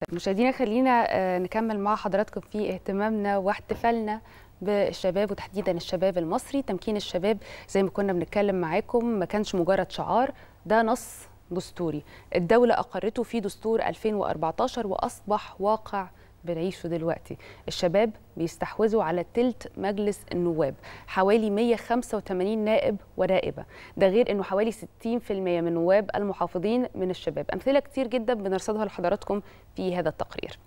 طيب مشاهدينا، خلينا نكمل مع حضراتكم في اهتمامنا واحتفالنا بالشباب وتحديدا الشباب المصري. تمكين الشباب زي ما كنا بنتكلم معاكم ما كانش مجرد شعار، ده نص دستوري الدولة أقرته في دستور 2014 وأصبح واقع بنعيشه دلوقتي. الشباب بيستحوذوا على تلت مجلس النواب، حوالي 185 نائب ونائبة، ده غير انه حوالي 60% من نواب المحافظين من الشباب. أمثلة كتير جدا بنرصدها لحضراتكم في هذا التقرير.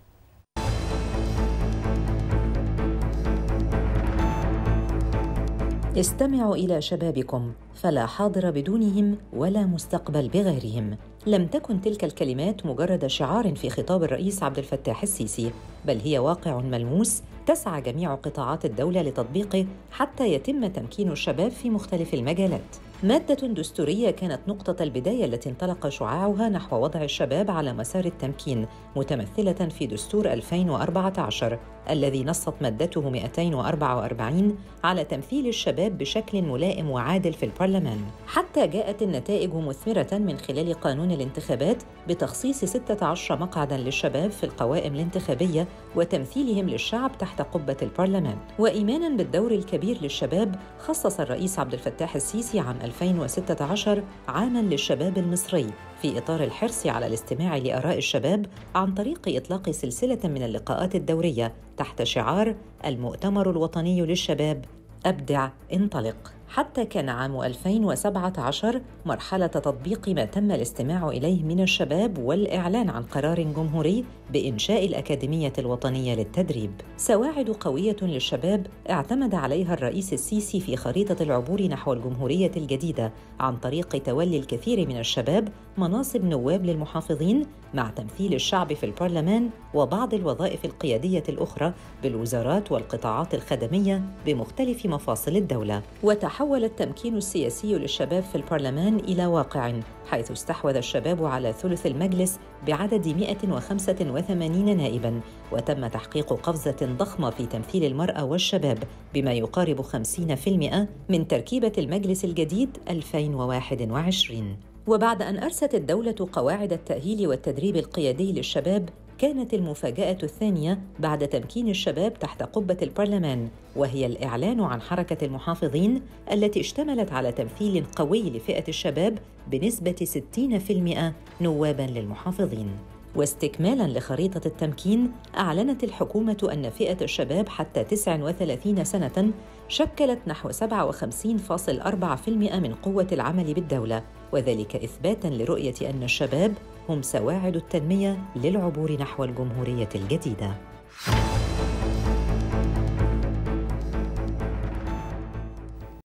استمعوا إلى شبابكم، فلا حاضر بدونهم ولا مستقبل بغيرهم. لم تكن تلك الكلمات مجرد شعار في خطاب الرئيس عبد الفتاح السيسي، بل هي واقع ملموس تسعى جميع قطاعات الدولة لتطبيقه حتى يتم تمكين الشباب في مختلف المجالات. مادة دستورية كانت نقطة البداية التي انطلق شعاعها نحو وضع الشباب على مسار التمكين، متمثلة في دستور 2014 الذي نصت مادته 244 على تمثيل الشباب بشكل ملائم وعادل في البرلمان، حتى جاءت النتائج مثمرة من خلال قانون الانتخابات بتخصيص 16 مقعداً للشباب في القوائم الانتخابية وتمثيلهم للشعب تحت قبة البرلمان. وإيماناً بالدور الكبير للشباب، خصص الرئيس عبد الفتاح السيسي عام 2016 عاماً للشباب المصري في إطار الحرص على الاستماع لآراء الشباب عن طريق إطلاق سلسلة من اللقاءات الدورية تحت شعار المؤتمر الوطني للشباب ابدع انطلق. حتى كان عام 2017 مرحلة تطبيق ما تم الاستماع إليه من الشباب والإعلان عن قرار جمهوري بإنشاء الأكاديمية الوطنية للتدريب. سواعد قوية للشباب اعتمد عليها الرئيس السيسي في خريطة العبور نحو الجمهورية الجديدة عن طريق تولي الكثير من الشباب مناصب نواب للمحافظين مع تمثيل الشعب في البرلمان وبعض الوظائف القيادية الأخرى بالوزارات والقطاعات الخدمية بمختلف مفاصل الدولة. تحول التمكين السياسي للشباب في البرلمان إلى واقع، حيث استحوذ الشباب على ثلث المجلس بعدد 185 نائباً، وتم تحقيق قفزة ضخمة في تمثيل المرأة والشباب بما يقارب 50% من تركيبة المجلس الجديد 2021. وبعد أن أرست الدولة قواعد التأهيل والتدريب القيادي للشباب، كانت المفاجأة الثانية بعد تمكين الشباب تحت قبة البرلمان، وهي الإعلان عن حركة المحافظين التي اشتملت على تمثيل قوي لفئة الشباب بنسبة 60% نواباً للمحافظين. واستكمالاً لخريطة التمكين، أعلنت الحكومة أن فئة الشباب حتى 39 سنة شكلت نحو 57.4% من قوة العمل بالدولة، وذلك إثباتاً لرؤية أن الشباب هم سواعد التنمية للعبور نحو الجمهورية الجديدة.